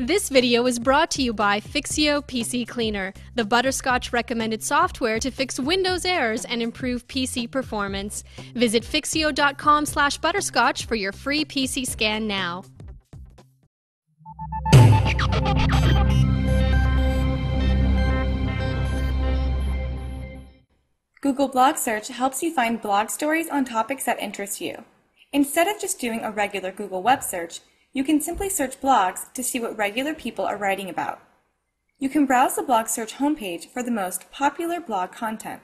This video is brought to you by Fixio PC Cleaner, the Butterscotch recommended software to fix Windows errors and improve PC performance. Visit fixio.com/butterscotch for your free PC scan now. Google Blog Search helps you find blog stories on topics that interest you. Instead of just doing a regular Google web search, you can simply search blogs to see what regular people are writing about. You can browse the blog search homepage for the most popular blog content,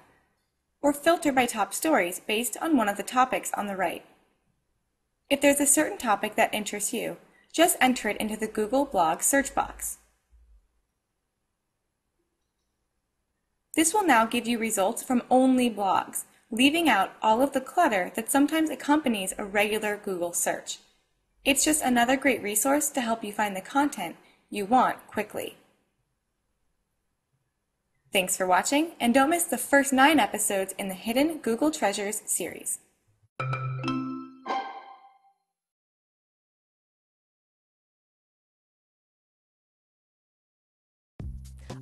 or filter by top stories based on one of the topics on the right. If there's a certain topic that interests you, just enter it into the Google Blog search box. This will now give you results from only blogs, leaving out all of the clutter that sometimes accompanies a regular Google search. It's just another great resource to help you find the content you want quickly. Thanks for watching, and don't miss the first 9 episodes in the Hidden Google Treasures series.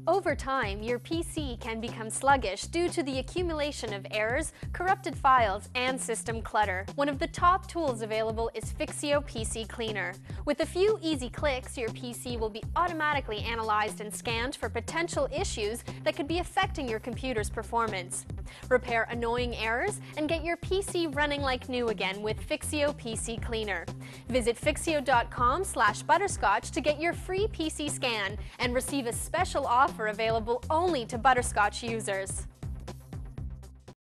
Over time, your PC can become sluggish due to the accumulation of errors, corrupted files, and system clutter. One of the top tools available is Fixio PC Cleaner. With a few easy clicks, your PC will be automatically analyzed and scanned for potential issues that could be affecting your computer's performance. Repair annoying errors and get your PC running like new again with Fixio PC Cleaner. Visit fixio.com/butterscotch to get your free PC scan and receive a special offer available only to Butterscotch users.